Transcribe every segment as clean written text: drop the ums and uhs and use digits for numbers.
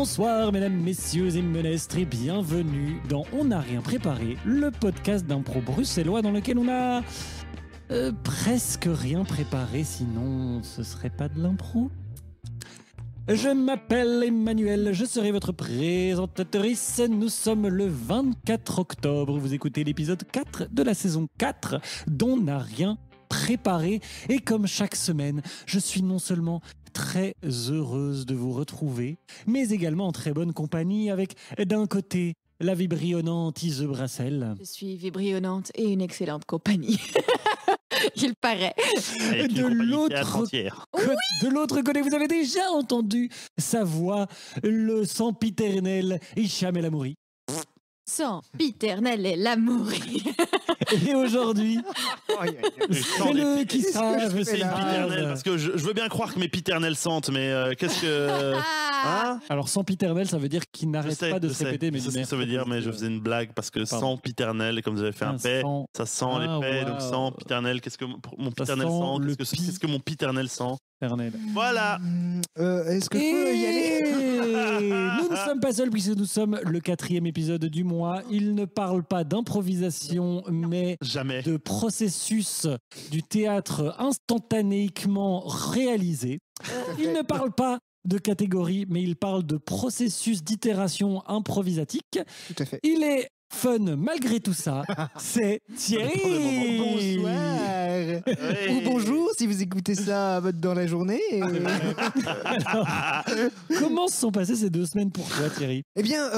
Bonsoir mesdames, messieurs et menestres et bienvenue dans On n'a rien préparé, le podcast d'impro bruxellois dans lequel on a presque rien préparé, sinon ce serait pas de l'impro. Je m'appelle Emmanuel, je serai votre présentatrice. Nous sommes le 24 octobre, vous écoutez l'épisode 4 de la saison 4 d'On n'a rien préparé. Et comme chaque semaine, je suis non seulement très heureuse de vous retrouver, mais également en très bonne compagnie avec d'un côté la vibrillonnante Ise Brassel. Je suis vibrillonnante et une excellente compagnie. Il paraît. De l'autre côté, vous avez déjà entendu sa voix, le sempiternel Isham El Amoury. Sempiternel El Amoury. Et aujourd'hui, c'est le qui savent. C'est piternel, parce que je veux bien croire que mes piternels sentent, mais qu'est-ce que... Hein? Alors sempiternel, ça veut dire qu'il n'arrête pas de se répéter. Je sais ce que ça veut dire, mais je faisais une blague, parce que sempiternel, comme vous avez fait un paix, ça sent les paix, donc sempiternel, qu'est-ce que mon piternel sent? Qu'est-ce que mon piternel sent? Voilà. Est-ce que je peux y aller? Nous ne sommes pas seuls, puisque nous sommes le 4e épisode du mois. Il ne parle pas d'improvisation, mais de processus du théâtre instantanéiquement réalisé. Il ne parle pas de catégorie, mais il parle de processus d'itération improvisatique. Tout à fait. Il est fun malgré tout ça, c'est Thierry. Bonsoir. Oui. Ou bonjour si vous écoutez ça dans la journée. Alors, comment se sont passées ces 2 semaines pour toi, Thierry? Eh bien,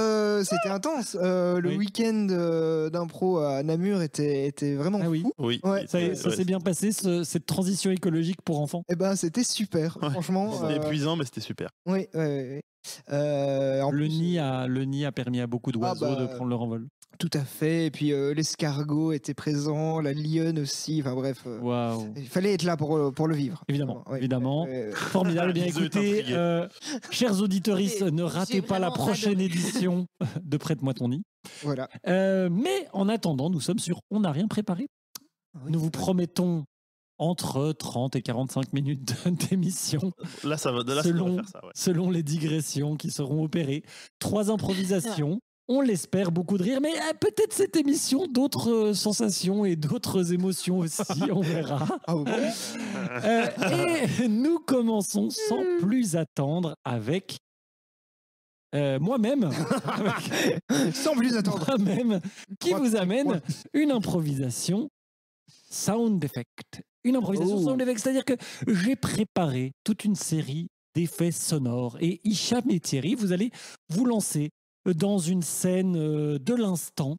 c'était intense. Le week-end d'impro à Namur était vraiment fou. Oui. Ouais. Ça s'est bien passé, cette transition écologique pour enfants. Eh ben, c'était super, franchement. C'était épuisant, mais c'était super. Oui, oui, oui. Le nid a permis à beaucoup d'oiseaux de prendre leur envol. Tout à fait, et puis l'escargot était présent, la lionne aussi, enfin bref, il fallait être là pour le vivre. Évidemment, évidemment. Formidable, bien écoutez, chers auditeuristes, ne ratez pas la prochaine édition de Prête-moi ton nid. Voilà. Mais en attendant, nous sommes sur On n'a rien préparé. Nous vous promettons entre 30 et 45 minutes d'émission. Là, ça va, faire ça, selon les digressions qui seront opérées. 3 improvisations. On l'espère, beaucoup de rire, mais peut-être cette émission, d'autres sensations et d'autres émotions aussi, on verra. Et nous commençons sans plus attendre avec moi-même, qui vous amène une improvisation sound effect. Une improvisation sound effect, c'est-à-dire que j'ai préparé toute une série d'effets sonores et Isham et Thierry, vous allez vous lancer dans une scène de l'instant,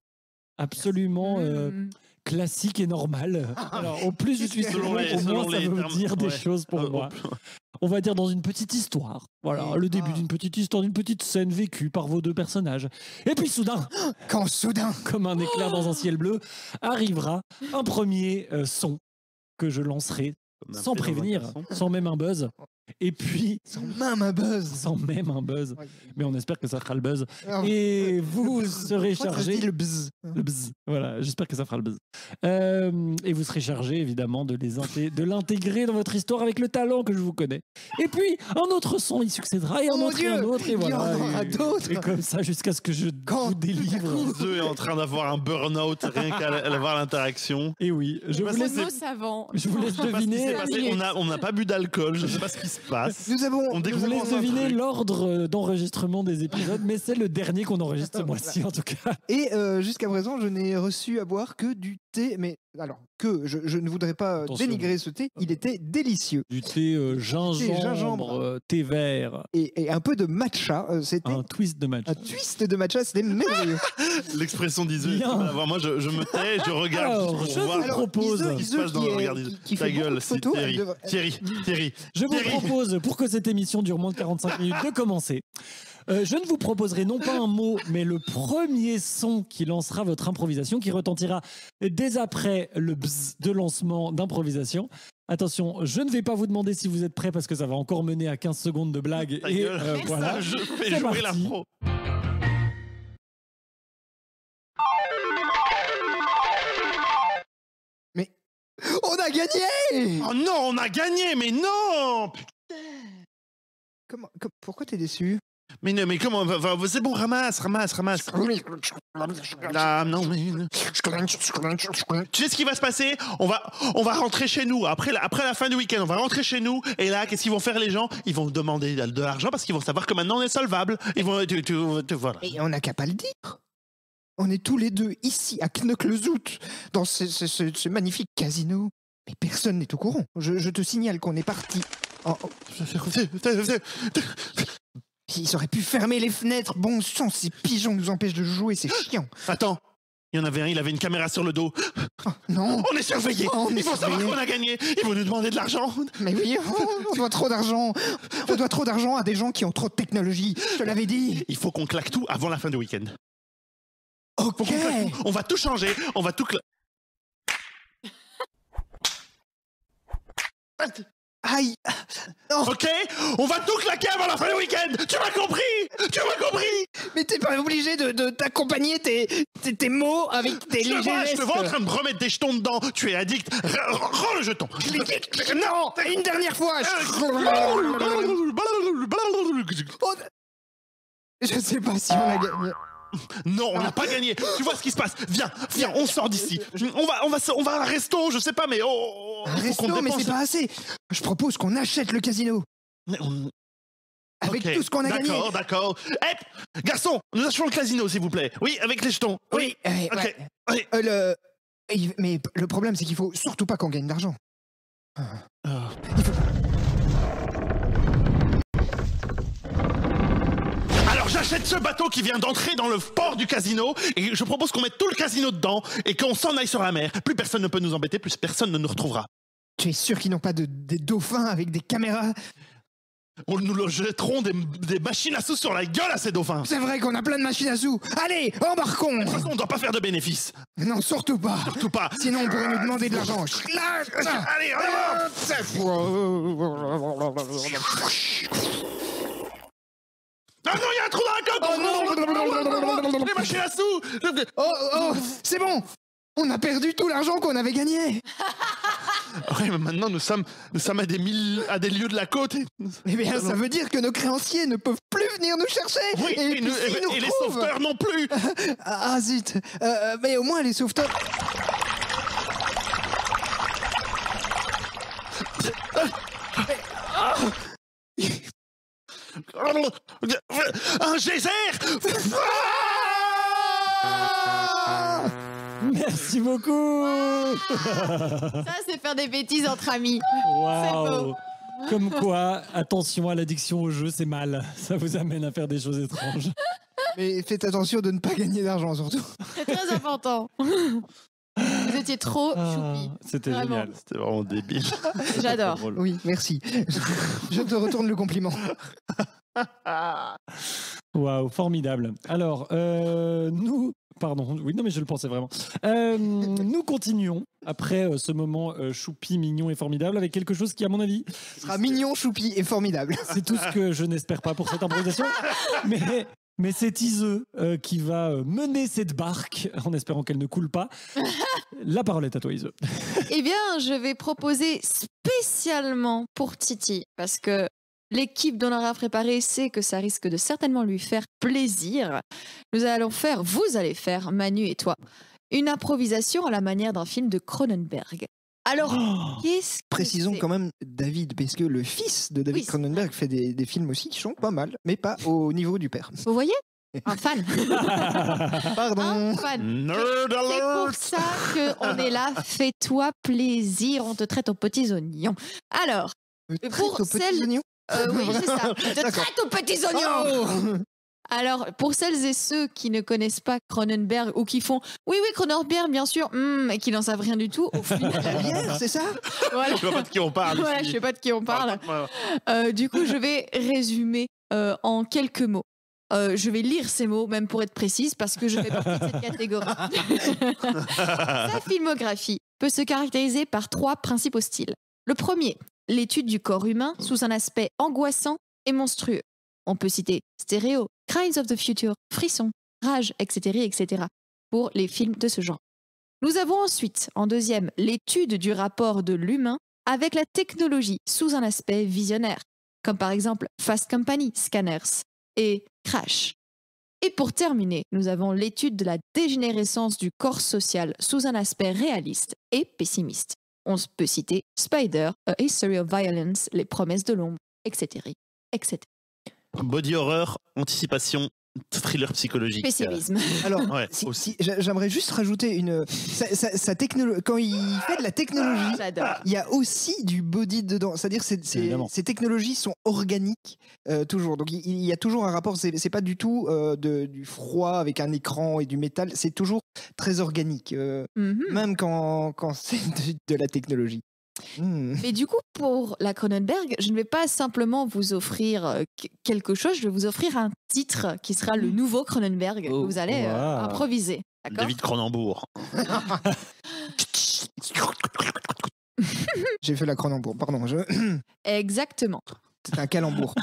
absolument classique et normale. Alors, au plus je suis selon, au moins ça veut dire des choses pour moi. On va dire dans une petite histoire. Voilà, le début d'une petite histoire, d'une petite scène vécue par vos 2 personnages. Et puis soudain, comme un éclair dans un ciel bleu, arrivera un premier son que je lancerai sans prévenir, sans même un buzz. Et puis sans même un buzz, mais on espère que ça fera le buzz. Et vous serez chargé le buzz. Voilà, j'espère que ça fera le buzz. Et vous serez chargé évidemment de l'intégrer dans votre histoire avec le talent que je vous connais. Et puis un autre son il succédera et un autre et voilà. Et comme ça jusqu'à ce que je vous délivre. Eux est en train d'avoir un burn-out rien qu'à voir l'interaction. Et oui, je vous laisse deviner. On n'a pas bu d'alcool, je sais pas ce qui se passe. On deviner l'ordre d'enregistrement des épisodes, mais c'est le dernier qu'on enregistre ce mois-ci en tout cas. Et jusqu'à présent, je n'ai reçu à boire que du thé, mais alors que je ne voudrais pas dénigrer ce thé, il était délicieux. Du thé gingembre, thé vert. Et un peu de matcha. C'était un twist de matcha. Un twist de matcha, c'était merveilleux. L'expression d'Iseu. Moi, je me tais, je regarde. Alors, je vous propose... Ta gueule, c'est Thierry. Je vous propose, pour que cette émission dure moins de 45 minutes, de commencer. Je ne vous proposerai non pas un mot, mais le premier son qui lancera votre improvisation, qui retentira dès après le bzz de lancement d'improvisation. Attention, je ne vais pas vous demander si vous êtes prêts, parce que ça va encore mener à 15 secondes de blague. Et voilà, je fais jouer l'impro. Mais on a gagné! Oh non, on a gagné, mais non! Putain! Pourquoi t'es déçu ? Mais non, mais comment... C'est bon, ramasse. Là, non, mais... Tu sais ce qui va se passer? On va rentrer chez nous. Après la fin du week-end, on va rentrer chez nous. Et là, qu'est-ce qu'ils vont faire, les gens? Ils vont demander de l'argent parce qu'ils vont savoir que maintenant, on est solvable. Ils vont... Voilà. Et on n'a qu'à pas le dire. On est tous les deux ici, à Knokke-le-Zout, dans ce magnifique casino. Mais personne n'est au courant. Je te signale qu'on est parti. Oh, oh. Ils auraient pu fermer les fenêtres. Bon sang, ces pigeons nous empêchent de jouer, c'est chiant. Attends, il y en avait un, il avait une caméra sur le dos. Oh, non. On est surveillés. Ils vont savoir qu'on a gagné. Ils vont nous demander de l'argent. Mais oui, on doit trop d'argent. On doit trop d'argent à des gens qui ont trop de technologie. Je te l'avais dit. Il faut qu'on claque tout avant la fin du week-end. Ok. On va tout changer. On va tout claquer. Aïe. Non. Ok, on va tout claquer avant la fin du week-end. Tu m'as compris. Mais t'es pas obligé de t'accompagner tes mots avec tes légers gestes. Je te vois en train de me remettre des jetons dedans. Tu es addict. Rends le jeton. Non, une dernière fois. Je sais pas si on a gagné. Non, on n'a pas gagné. Tu vois ce qui se passe. Viens, on sort d'ici. On va à un resto, je sais pas, mais... Un resto, mais c'est pas assez. Je propose qu'on achète le casino. Avec tout ce qu'on a gagné. D'accord. Hé, garçon, nous achetons le casino, s'il vous plaît. Oui, avec les jetons. Oui. Ok. Ouais. Mais le problème, c'est qu'il faut surtout pas qu'on gagne d'argent. Il faut... J'achète ce bateau qui vient d'entrer dans le port du casino et je propose qu'on mette tout le casino dedans et qu'on s'en aille sur la mer. Plus personne ne peut nous embêter, plus personne ne nous retrouvera. Tu es sûr qu'ils n'ont pas des dauphins avec des caméras? On nous le jetteront des machines à sous sur la gueule à ces dauphins. C'est vrai qu'on a plein de machines à sous. Allez, embarquons. De toute façon, on ne doit pas faire de bénéfices. Non, surtout pas. Sinon, on pourrait nous demander de l'argent. Allez, on non, il y a un trou dans la coque! Oh non! Les machines à sous! Oh! C'est bon! On a perdu tout l'argent qu'on avait gagné! Oui, mais maintenant nous sommes à des lieux de la côte. Eh bien, ça veut dire que nos créanciers ne peuvent plus venir nous chercher. Oui, et les sauveteurs non plus. Ah zut! Mais au moins les sauveteurs... Un geyser. Merci beaucoup. Ça, c'est faire des bêtises entre amis. Wow. Comme quoi, attention à l'addiction au jeu, c'est mal. Ça vous amène à faire des choses étranges. Mais faites attention de ne pas gagner d'argent, surtout. C'est très important. Vous étiez trop choupi. C'était génial, c'était vraiment débile. J'adore. Oui, merci. Je te retourne le compliment. Waouh, formidable. Alors, nous... Pardon, oui, non mais je le pensais vraiment. Nous continuons, après ce moment choupi, mignon et formidable, avec quelque chose qui, à mon avis... sera mignon, choupi et formidable. C'est tout ce que je n'espère pas pour cette improvisation. Mais c'est Ise qui va mener cette barque, en espérant qu'elle ne coule pas. La parole est à toi, Ise. Eh bien, je vais proposer spécialement pour Titi, parce que l'équipe d'On n'a rien préparé sait que ça risque de certainement lui faire plaisir. Vous allez faire, Manu et toi, une improvisation à la manière d'un film de Cronenberg. Alors, qu'est-ce que... Précisons quand même David, parce que le fils de David Cronenberg fait des films aussi qui sont pas mal, mais pas au niveau du père. Vous voyez ? Un fan. Pardon. Un fan. Nerd alert. C'est pour ça qu'on est là. Fais-toi plaisir. On te traite aux petits oignons. Alors, oui, c'est ça. Je te traite aux petits oignons. Oh. Alors, pour celles et ceux qui ne connaissent pas Cronenberg ou qui font « Oui, Cronenberg, bien sûr, et qui n'en savent rien du tout, au final... » La bière, c'est ça ? Voilà. Je ne sais pas de qui on parle. Ouais, je sais pas de qui on parle. Du coup, je vais résumer en quelques mots. Je vais lire ces mots, même pour être précise, parce que je fais partie de cette catégorie. Sa filmographie peut se caractériser par trois principaux styles. Le premier, l'étude du corps humain sous un aspect angoissant et monstrueux. On peut citer Stéréo, Crimes of the Future, Frissons, Rage, etc. pour les films de ce genre. Nous avons ensuite, en deuxième, l'étude du rapport de l'humain avec la technologie sous un aspect visionnaire, comme par exemple Fast Company, Scanners, et Crash. Et pour terminer, nous avons l'étude de la dégénérescence du corps social sous un aspect réaliste et pessimiste. On peut citer Spider, A History of Violence, Les Promesses de l'Ombre, etc., etc. Body horror, anticipation, thriller psychologique. Pessimisme. Alors, ouais, si, j'aimerais juste rajouter une... Sa technologie, quand il fait de la technologie, il y a aussi du body dedans. C'est-à-dire ces technologies sont organiques, toujours. Donc il y a toujours un rapport, c'est pas du tout du froid avec un écran et du métal, c'est toujours très organique, même quand c'est de la technologie. Mais du coup, pour la Cronenberg, je ne vais pas simplement vous offrir quelque chose, je vais vous offrir un titre qui sera le nouveau Cronenberg que vous allez improviser. David Cronenberg. J'ai fait la Cronenberg, pardon. Exactement. C'est un calembour.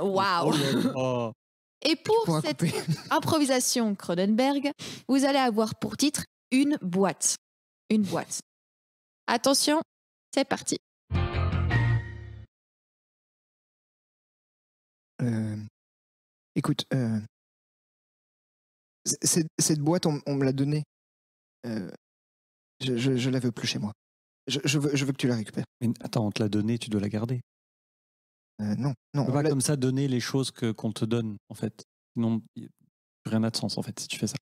Waouh. Oh. Et pour cette improvisation Cronenberg, vous allez avoir pour titre une boîte. Une boîte. Attention, c'est parti. Écoute, cette boîte, on me l'a donnée. Je la veux plus chez moi. Je veux que tu la récupères. Mais attends, on te l'a donnée, tu dois la garder. Non. On peut pas comme ça donner les choses qu'on te donne, en fait. Sinon, rien n'a de sens, en fait, si tu fais ça.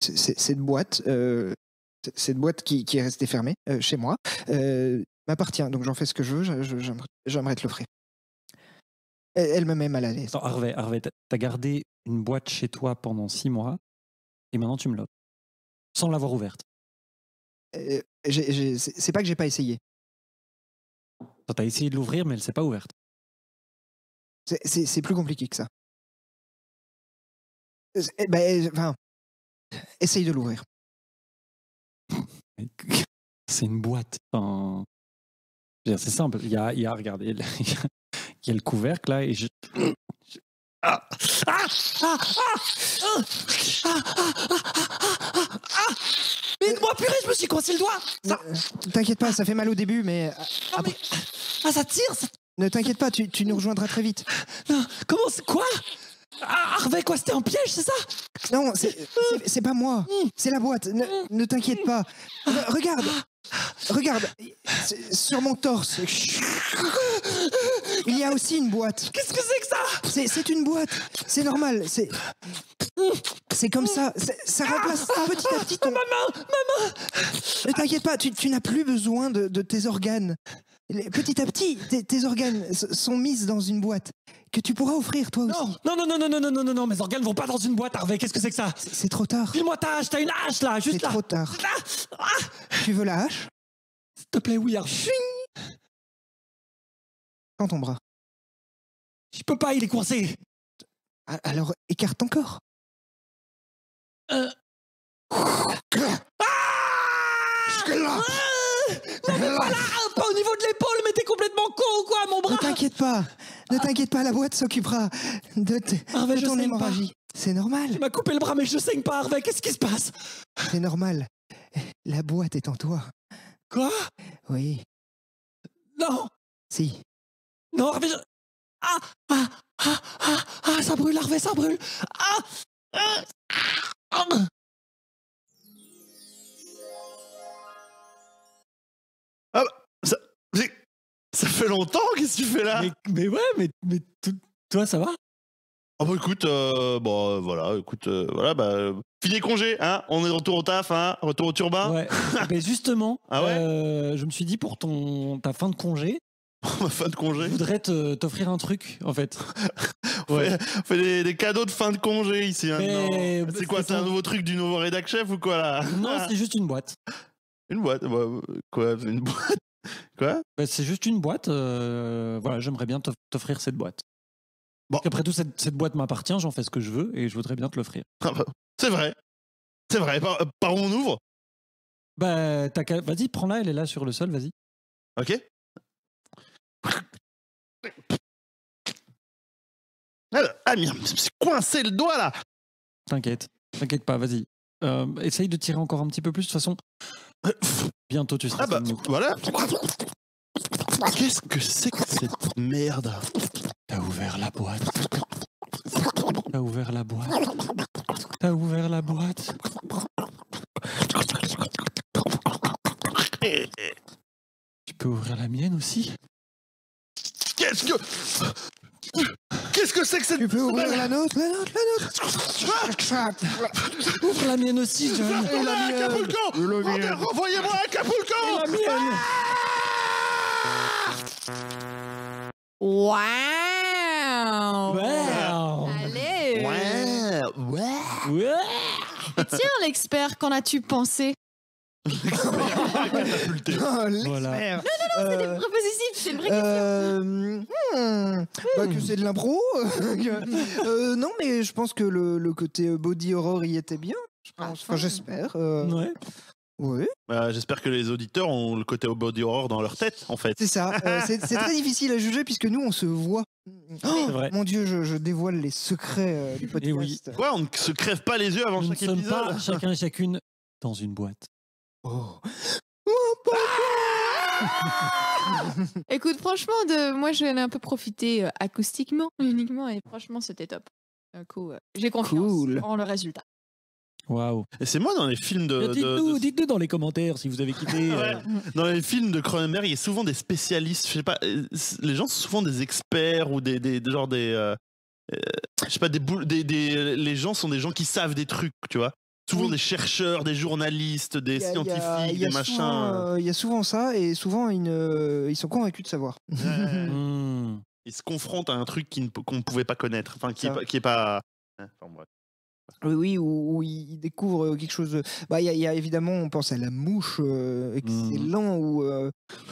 Cette boîte qui est restée fermée chez moi m'appartient, donc j'en fais ce que je veux, j'aimerais te l'offrir. Elle me met mal à l'aise. Harvey, t'as gardé une boîte chez toi pendant 6 mois, et maintenant tu me l'offres, sans l'avoir ouverte. C'est pas que j'ai pas essayé. T'as essayé de l'ouvrir, mais elle s'est pas ouverte. C'est plus compliqué que ça. Essaye de l'ouvrir. C'est une boîte. Enfin, c'est simple. Il y a regardez, il y a le couvercle là et je. Mais moi, purée, je me suis coincé le doigt. Ça... T'inquiète pas, ça fait mal au début, mais. Ah, ça tire. Ça... Ne t'inquiète pas, tu nous rejoindras très vite. Non, comment c'est quoi? Harvey, quoi, c'était un piège, c'est ça? Non, c'est pas moi, c'est la boîte, ne t'inquiète pas. Regarde, sur mon torse, il y a aussi une boîte. Qu'est-ce que c'est que ça? C'est une boîte, c'est normal, c'est comme ça, ça remplace petit à petit ton... Ma main. Ne t'inquiète pas, tu n'as plus besoin de tes organes. Petit à petit, tes organes sont mis dans une boîte que tu pourras offrir toi aussi. Non, mes organes vont pas dans une boîte, Harvey. Qu'est-ce que c'est que ça? C'est trop tard. Dis-moi ta hache, t'as une hache là, juste là. C'est trop tard. Tu veux la hache? S'il te plaît, oui, Harvey. Dans ton bras. Je peux pas, il est coincé. Alors, écarte ton corps. Non, mais voilà, pas au niveau de l'épaule, mais t'es complètement con ou quoi, mon bras? Ne t'inquiète pas, la boîte s'occupera de ton hémorragie. C'est normal. Tu m'as coupé le bras, mais je saigne pas, Harvey, qu'est-ce qui se passe? C'est normal, la boîte est en toi. Quoi? Oui. Non. Si. Non, Harvey, je... ça brûle, Harvey, ça brûle. Ça fait longtemps, qu'est-ce que tu fais là? Mais ouais, mais toi, ça va? Ah bah écoute, fini les congés, hein? On est de retour au taf, hein? Retour au turbin. Ouais, mais justement, je me suis dit pour ta fin de congé... Ma fin de congé? Je voudrais t'offrir un truc, en fait. Ouais, on fait des cadeaux de fin de congé, ici, maintenant. C'est quoi, c'est un nouveau truc du nouveau rédac chef ou quoi, là? Non, c'est juste une boîte. Une boîte? Quoi? Une boîte? Quoi? Bah, c'est juste une boîte, voilà, j'aimerais bien t'offrir cette boîte. Bon. Après tout, cette boîte m'appartient, j'en fais ce que je veux et je voudrais bien te l'offrir. Ah bah, c'est vrai, par où on ouvre? Bah, vas-y, prends-la, elle est là sur le sol, vas-y. Ok. Ah, mais c'est coincé le doigt là! T'inquiète pas, vas-y. Essaye de tirer encore un petit peu plus, de toute façon. Bientôt tu seras. Ah bah voilà. Qu'est-ce que c'est que cette merde? T'as ouvert la boîte. T'as ouvert la boîte. T'as ouvert la boîte. Tu peux ouvrir la mienne aussi? Qu'est-ce que c'est que cette... Tu peux ouvrir la nôtre, la nôtre, la nôtre. Ouvre la mienne aussi, John. Et la mienne. Acapulco. Renvoyez-moi Acapulco. Et la mienne. Wow. Wow. Allez. Wow. Wow. Wow. Tiens, l'expert, qu'en as-tu pensé? Voilà. Non, c'était propositif, c'est une vraie question. Bah, que c'est de l'impro. Non, mais je pense que le côté body horror y était bien. Enfin, j'espère. Ouais. Oui. J'espère que les auditeurs ont le côté body horror dans leur tête, en fait. C'est ça. C'est très difficile à juger puisque nous, on se voit. Oh, mon Dieu, je dévoile les secrets du podcast. Oui. Ouais, on ne se crève pas les yeux avant chaque épisode. Nous ne sommes pas chacun et chacune dans une boîte. Oh. Oh, papa. Écoute, franchement, moi j'en ai un peu profité acoustiquement uniquement et franchement c'était top. Du coup, j'ai confiance en le résultat. Waouh. Et c'est moi dans les films de... Dites-nous dans les commentaires si vous avez quitté. Dans les films de Cronenberg, il y a souvent des spécialistes, je sais pas, les gens sont souvent des experts ou les gens sont des gens qui savent des trucs, tu vois. Souvent des chercheurs, des journalistes, des scientifiques, des machins. Il y a souvent ça, et souvent ils sont convaincus de savoir. Ils se confrontent à un truc qu'on ne pouvait pas connaître, enfin qui est pas... Enfin, bref. Oui, où ils découvrent quelque chose. Bah, y a évidemment, on pense à La Mouche, excellent, où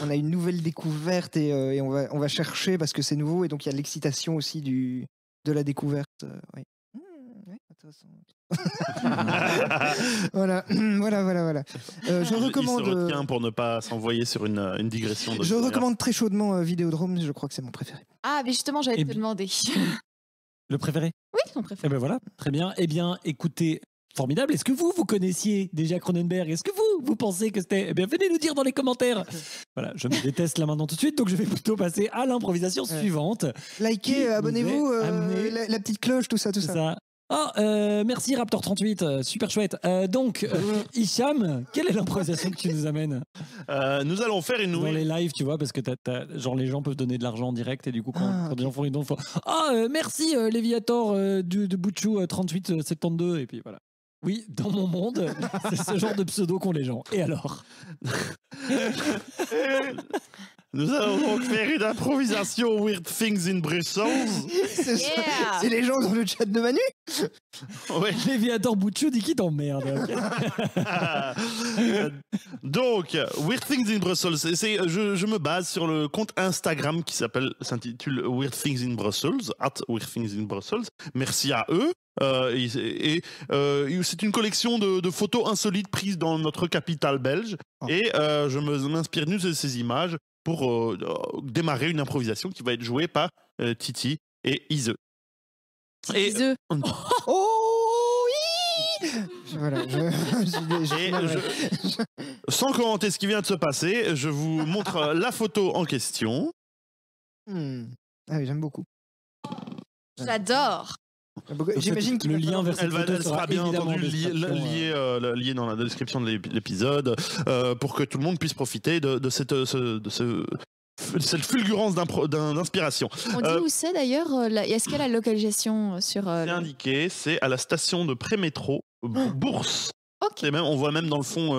on a une nouvelle découverte et on va chercher parce que c'est nouveau, et donc il y a l'excitation aussi de la découverte. Oui. Voilà. Je recommande. Il se retient pour ne pas s'envoyer sur une digression. Je recommande très chaudement Vidéodrome. Je crois que c'est mon préféré. Ah, mais justement, j'allais te demander. Le préféré? Oui, mon préféré. Eh ben voilà, très bien. Eh bien, écoutez, formidable. Est-ce que vous connaissiez déjà Cronenberg? Est-ce que vous pensez que c'était... Eh bien, venez nous dire dans les commentaires. Voilà, je me déteste là maintenant tout de suite, donc je vais plutôt passer à l'improvisation suivante. Likez, abonnez-vous, la petite cloche, tout ça. Merci Raptor38, super chouette. Donc, Isham, quelle est l'improvisation que tu nous amènes? Nous allons faire une nouvelle. Dans les lives, tu vois, parce que genre, les gens peuvent donner de l'argent en direct et du coup, quand les gens font une don, merci Léviator de Bouchou 3872, et puis voilà. Oui, dans mon monde, c'est ce genre de pseudo qu'ont les gens. Et alors? Nous allons donc faire une improvisation Weird Things in Brussels. C'est les gens dans le chat de Manu. Ouais. Léviator Bouchou dit qui t'emmerde. Donc, Weird Things in Brussels, je me base sur le compte Instagram qui s'intitule Weird Things in Brussels, @WeirdThingsInBrussels. Merci à eux. C'est une collection de photos insolites prises dans notre capitale belge. Et je m'inspire de ces images pour démarrer une improvisation qui va être jouée par Titi et Ise. Ise. Oh oui. Voilà, sans commenter ce qui vient de se passer, je vous montre la photo en question. Ah oui, j'aime beaucoup. J'adore. J'imagine que le lien vers cette photo sera bien entendu lié dans la description de l'épisode pour que tout le monde puisse profiter de cette fulgurance d'inspiration. On dit où c'est d'ailleurs? Est-ce qu'elle a la localisation sur... C'est indiqué, c'est à la station de pré-métro Bourse. Okay. On voit même dans le fond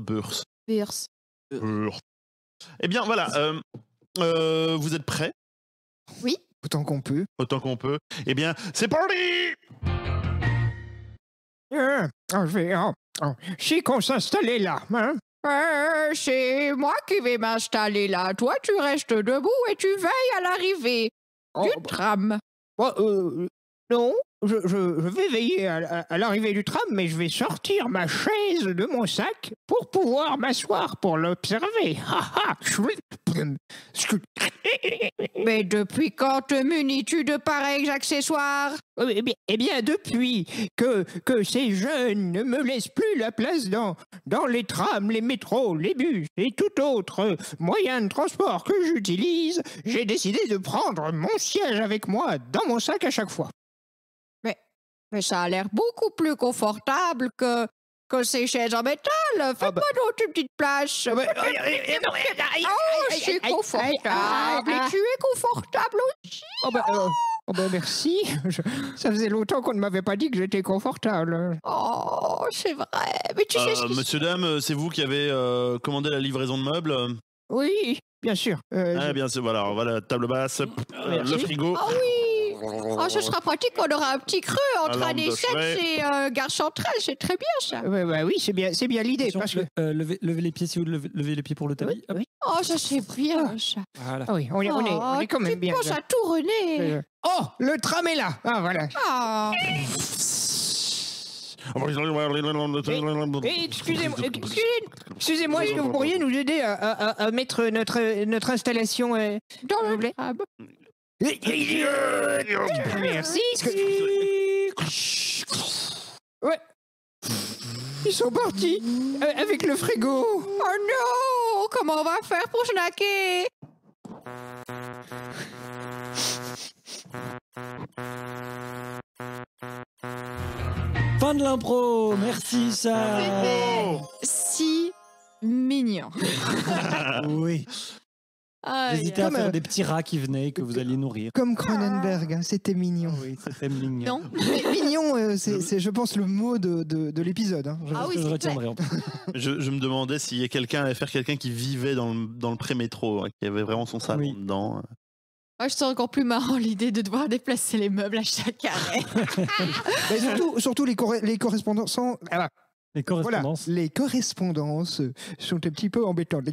Bourse. Bourse. Eh bien voilà, vous êtes prêts? Oui. Autant qu'on peut. Autant qu'on peut. Eh bien, c'est parti! C'est qu'on s'installait là. Hein? C'est moi qui vais m'installer là. Toi, tu restes debout et tu veilles à l'arrivée du tram. Non, je vais veiller à l'arrivée du tram, mais je vais sortir ma chaise de mon sac pour pouvoir m'asseoir pour l'observer. Mais depuis quand te munis-tu de pareils accessoires? Eh bien, depuis que ces jeunes ne me laissent plus la place dans les trams, les métros, les bus et tout autre moyen de transport que j'utilise, j'ai décidé de prendre mon siège avec moi dans mon sac à chaque fois. Mais ça a l'air beaucoup plus confortable que ces chaises en métal. Faites-moi donc une petite place. Oh, je suis confortable. Et tu es confortable aussi. Merci. Ça faisait longtemps qu'on ne m'avait pas dit que j'étais confortable. Oh, c'est vrai. Mais tu sais ce que... Monsieur, dame, c'est vous qui avez commandé la livraison de meubles? Oui, bien sûr. Bien sûr, voilà, table basse, le frigo. Ah oui. Oh, ce sera pratique, on aura un petit creux entre années 7 et gare centrale, c'est très bien ça. Oui, c'est bien l'idée. Levez les pieds si vous levez les pieds pour le tapis. Oui. Oh, ça c'est bien ça. Voilà. Oui, on est quand même bien. Tu penses à tout, René. Oh, le tram est là. Ah, voilà. Excusez-moi, est-ce que vous pourriez nous aider à mettre notre installation dans le tram? Merci. Ouais. Ils sont partis avec le frigo. Oh non, comment on va faire pour snacker? Fin de l'impro. Merci ça. Si mignon. Oui. J'hésitais à faire des petits rats qui venaient et que vous alliez nourrir. Comme Cronenberg, c'était mignon. Oui, c'était mignon. Non. Mignon, c'est je pense le mot de l'épisode. Je retiendrai. Je me demandais s'il y a quelqu'un qui vivait dans le pré-métro, qui avait vraiment son salon dedans. Moi, je trouve encore plus marrant l'idée de devoir déplacer les meubles à chaque arrêt. Surtout les correspondants sont... Les correspondances. Voilà, les correspondances sont un petit peu embêtantes. Les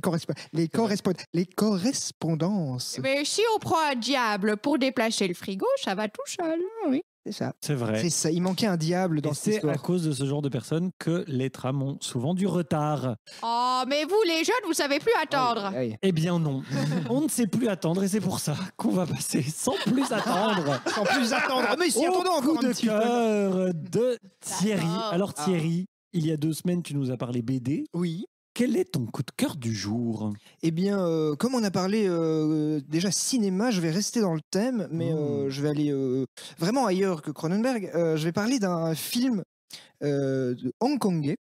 correspondances. Mais si on prend un diable pour déplacer le frigo, ça va tout seul. Oui, c'est ça. C'est vrai. C'est ça. Il manquait un diable dans cette histoire. C'est à cause de ce genre de personnes que les trams ont souvent du retard. Oh, mais vous, les jeunes, vous savez plus attendre. Aïe. Eh bien non. On ne sait plus attendre et c'est pour ça qu'on va passer sans plus attendre. Sans plus attendre. Mais si attendons encore un petit peu. Au coup de cœur de Thierry. Alors Thierry. Il y a 2 semaines, tu nous as parlé BD. Oui. Quel est ton coup de cœur du jour? Eh bien, comme on a parlé déjà cinéma, je vais rester dans le thème, mais je vais aller vraiment ailleurs que Cronenberg. Je vais parler d'un film hongkongais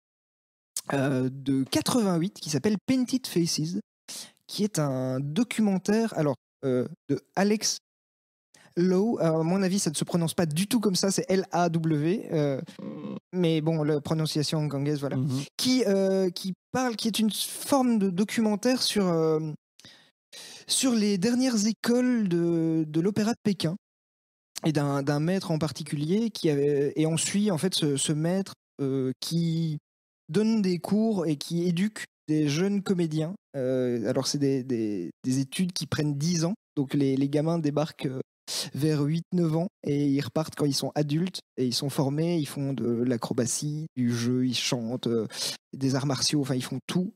de 88 qui s'appelle Painted Faces, qui est un documentaire de Alex Law. À mon avis, ça ne se prononce pas du tout comme ça, c'est L-A-W. Mais bon, la prononciation hongkongaise, voilà. Qui est une forme de documentaire sur les dernières écoles de l'opéra de Pékin et d'un maître en particulier. Et on suit en fait ce maître qui donne des cours et qui éduque des jeunes comédiens. Alors, c'est des études qui prennent 10 ans. Donc, les gamins débarquent vers 8-9 ans et ils repartent quand ils sont adultes et ils sont formés, ils font de l'acrobatie, du jeu, ils chantent, des arts martiaux, enfin ils font tout.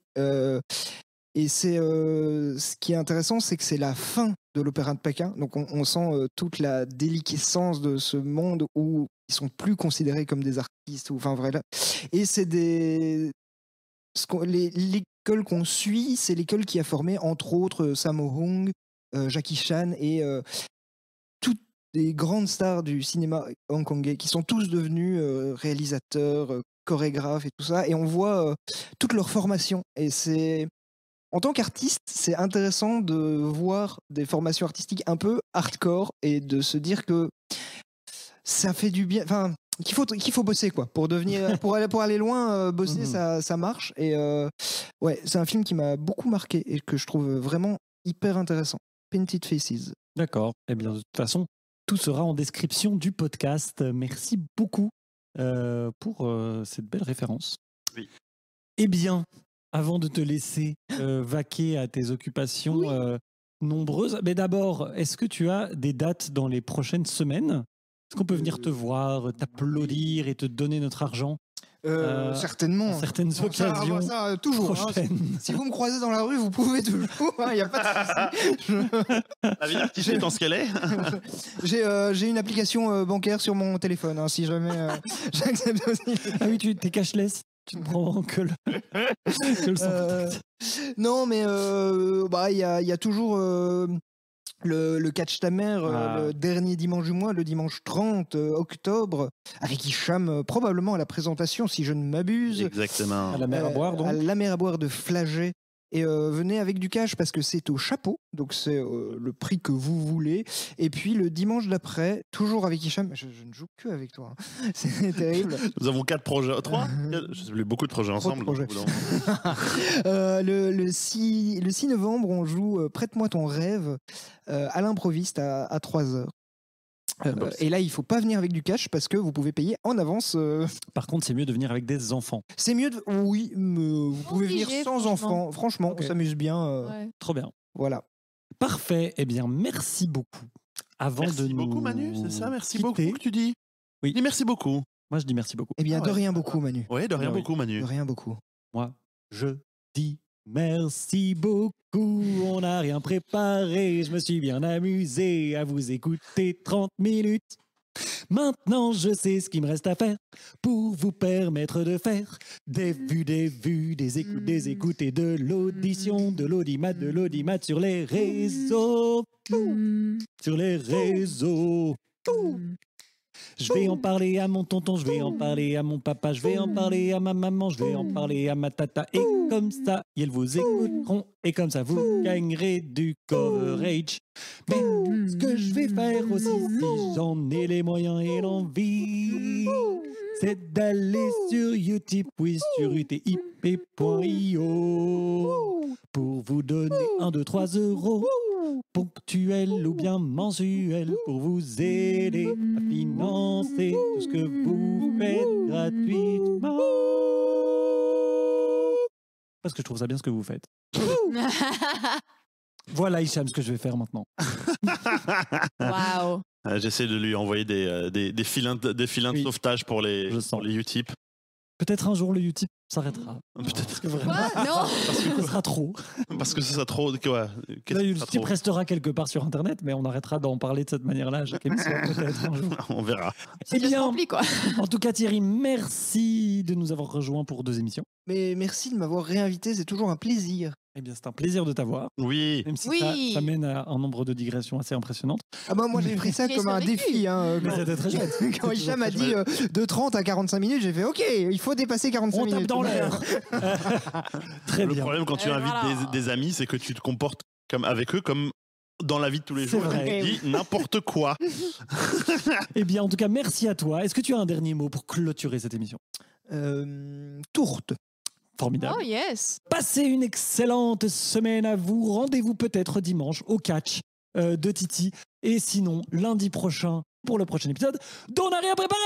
Et c'est ce qui est intéressant, c'est que c'est la fin de l'opéra de Pékin, donc on sent toute la déliquescence de ce monde où ils sont plus considérés comme des artistes, enfin vrai là. Et c'est l'école qu'on suit, c'est l'école qui a formé entre autres Sammo Hung, Jackie Chan et des grandes stars du cinéma hongkongais qui sont tous devenus réalisateurs, chorégraphes et tout ça. Et on voit toute leur formation. Et c'est... En tant qu'artiste, c'est intéressant de voir des formations artistiques un peu hardcore et de se dire que ça fait du bien... Enfin, qu'il faut bosser, quoi. Pour devenir, pour aller loin, bosser, ça marche. Et ouais, c'est un film qui m'a beaucoup marqué et que je trouve vraiment hyper intéressant. Painted Faces. D'accord. Eh bien, de toute façon... Tout sera en description du podcast. Merci beaucoup pour cette belle référence. Oui. Eh bien, avant de te laisser vaquer à tes occupations nombreuses, mais d'abord, est-ce que tu as des dates dans les prochaines semaines? Est-ce qu'on peut venir te voir, t'applaudir et te donner notre argent? Certainement. Certaines occasions. Ça, toujours. Hein, si vous me croisez dans la rue, vous pouvez toujours. Il n'y a pas de souci. La vie d'artiste étant ce qu'elle est. J'ai une application bancaire sur mon téléphone. Hein, si jamais j'accepte aussi. Ah oui, tu t'es cashless. Tu ne prends que le sans contact. Non, mais il y a toujours. Le Catch T'Amère, le dernier dimanche du mois, le dimanche 30 octobre, avec Isham, probablement à la présentation, si je ne m'abuse. Exactement. À la mer à boire, donc. À la mer à boire de Flagey. Et venez avec du cash parce que c'est au chapeau, donc c'est le prix que vous voulez. Et puis le dimanche d'après, toujours avec Hicham, je ne joue que avec toi, hein. C'est terrible. Nous avons 4 projets, 3, beaucoup de projets ensemble. Projets. Le 6 novembre, on joue Prête-moi ton rêve à l'Improviste à 3h. Et là, il ne faut pas venir avec du cash parce que vous pouvez payer en avance. Par contre, c'est mieux de venir avec des enfants. C'est mieux de... Oui, mais vous pouvez venir sans enfants. Franchement, okay. On s'amuse bien. Ouais. Trop bien. Voilà. Parfait. Eh bien, merci beaucoup. Merci beaucoup, Manu. C'est ça, merci quitter. Beaucoup que tu dis. Oui. Dis merci beaucoup. Moi, je dis merci beaucoup. Eh bien, de rien beaucoup, Manu. Oui, de rien beaucoup, Manu. De rien beaucoup. Moi, je dis... Merci beaucoup, on n'a rien préparé, je me suis bien amusé à vous écouter 30 minutes. Maintenant je sais ce qu'il me reste à faire pour vous permettre de faire des vues, des écoutes et de l'audition, de l'audimat sur les réseaux, Je vais en parler à mon tonton, je vais en parler à mon papa, je vais en parler à ma maman, je vais en parler à ma tata. Et comme ça, ils vous écouteront. Et comme ça, vous gagnerez du coverage. Mais ce que je vais faire aussi, si j'en ai les moyens et l'envie, c'est d'aller sur Utip, oui, sur utip.io pour vous donner 1, 2, 3 euros. Ponctuel ou bien mensuel pour vous aider à financer tout ce que vous faites gratuitement. Parce que je trouve ça bien ce que vous faites. Voilà, Hicham, ce que je vais faire maintenant. Waouh. J'essaie de lui envoyer des filins de sauvetage pour les Utip. Peut-être un jour le Utip s'arrêtera. Peut-être que vraiment. Quoi? Non. Parce que ce sera trop. Ouais. Le Utip restera quelque part sur Internet, mais on arrêtera d'en parler de cette manière-là. On verra. C'est bien rempli, quoi. En tout cas, Thierry, merci de nous avoir rejoints pour 2 émissions. Mais merci de m'avoir réinvité, c'est toujours un plaisir. Eh bien, c'est un plaisir de t'avoir. Oui. Même si ça mène à un nombre de digressions assez impressionnantes. Ah bah moi j'ai pris ça comme un défi. Hein, mais c'était très chouette. Quand Hicham m'a dit de 30 à 45 minutes, j'ai fait OK, il faut dépasser 45 minutes. On tape dans l'air. Très bien. Le problème quand tu invites des amis, c'est que tu te comportes comme avec eux comme dans la vie de tous les jours. Tu dis n'importe quoi. Eh bien, en tout cas, merci à toi. Est-ce que tu as un dernier mot pour clôturer cette émission? Tourte. Formidable. Oh yes. Passez une excellente semaine à vous. Rendez-vous peut-être dimanche au catch de Titi. Et sinon, lundi prochain, pour le prochain épisode d'On n'a rien préparé.